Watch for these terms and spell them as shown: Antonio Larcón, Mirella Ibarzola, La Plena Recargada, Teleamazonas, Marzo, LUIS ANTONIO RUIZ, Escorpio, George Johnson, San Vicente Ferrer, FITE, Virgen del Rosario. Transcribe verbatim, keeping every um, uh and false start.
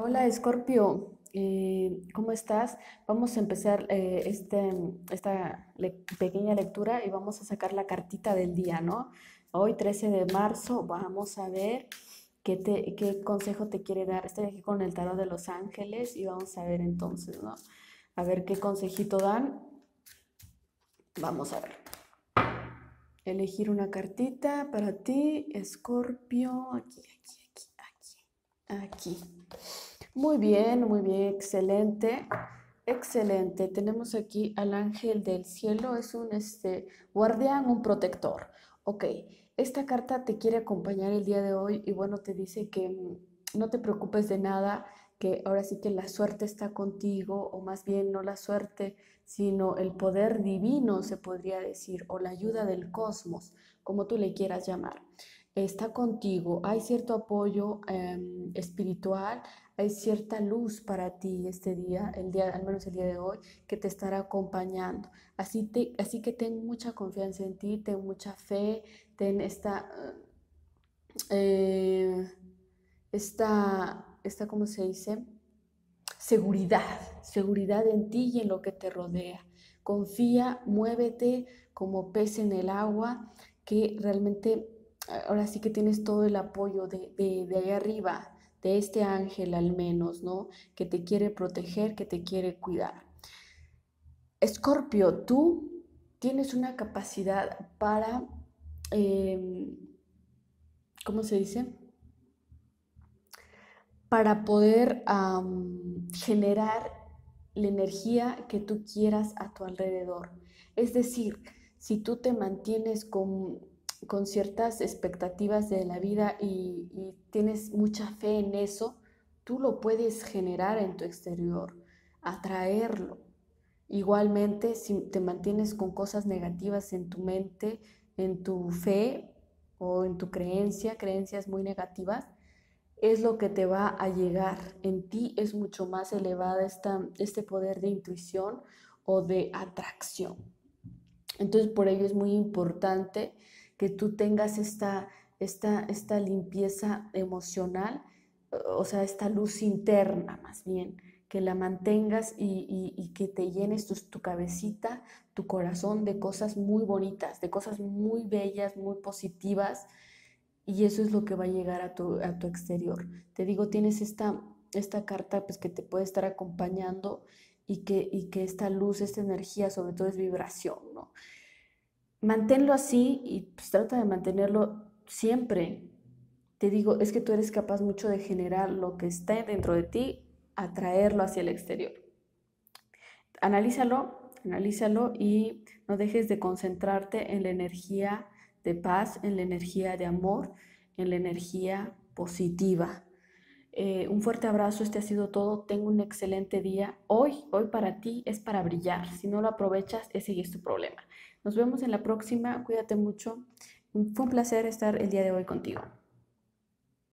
Hola Escorpio, eh, ¿cómo estás? Vamos a empezar eh, este, esta le pequeña lectura y vamos a sacar la cartita del día, ¿no? Hoy trece de marzo, vamos a ver qué, te, qué consejo te quiere dar. Estoy aquí con el tarot de los ángeles y vamos a ver entonces, ¿no? A ver qué consejito dan. Vamos a ver. Elegir una cartita para ti, Escorpio. Aquí, aquí, aquí, aquí, aquí. Muy bien, muy bien, excelente, excelente. Tenemos aquí al ángel del cielo, es un este, guardián, un protector. Ok, esta carta te quiere acompañar el día de hoy y bueno, te dice que no te preocupes de nada, que ahora sí que la suerte está contigo, o más bien no la suerte, sino el poder divino, se podría decir, o la ayuda del cosmos, como tú le quieras llamar. Está contigo, hay cierto apoyo eh, espiritual, hay cierta luz para ti este día, el día, al menos el día de hoy, que te estará acompañando. Así, te, así que ten mucha confianza en ti, ten mucha fe, ten esta, eh, esta, esta, ¿cómo se dice? Seguridad, seguridad en ti y en lo que te rodea. Confía, muévete como pez en el agua, que realmente... Ahora sí que tienes todo el apoyo de, de, de ahí arriba, de este ángel al menos, ¿no? Que te quiere proteger, que te quiere cuidar. Escorpio, tú tienes una capacidad para, eh, ¿cómo se dice? Para poder um, generar la energía que tú quieras a tu alrededor. Es decir, si tú te mantienes con... con ciertas expectativas de la vida y, y tienes mucha fe en eso, tú lo puedes generar en tu exterior, atraerlo. Igualmente, si te mantienes con cosas negativas en tu mente, en tu fe o en tu creencia, creencias muy negativas, es lo que te va a llegar. En ti es mucho más elevada esta, este poder de intuición o de atracción. Entonces, por ello es muy importante que tú tengas esta, esta, esta limpieza emocional, o sea, esta luz interna más bien, que la mantengas y, y, y que te llenes tu, tu cabecita, tu corazón de cosas muy bonitas, de cosas muy bellas, muy positivas, y eso es lo que va a llegar a tu, a tu exterior. Te digo, tienes esta, esta carta pues, que te puede estar acompañando y que, y que esta luz, esta energía, sobre todo es vibración, ¿no? Manténlo así y pues trata de mantenerlo siempre. Te digo, es que tú eres capaz mucho de generar lo que está dentro de ti, atraerlo hacia el exterior. Analízalo, analízalo y no dejes de concentrarte en la energía de paz, en la energía de amor, en la energía positiva. Eh, un fuerte abrazo, este ha sido todo. Tengo un excelente día. Hoy, hoy para ti es para brillar. Si no lo aprovechas, ese es tu problema. Nos vemos en la próxima. Cuídate mucho. Fue un placer estar el día de hoy contigo.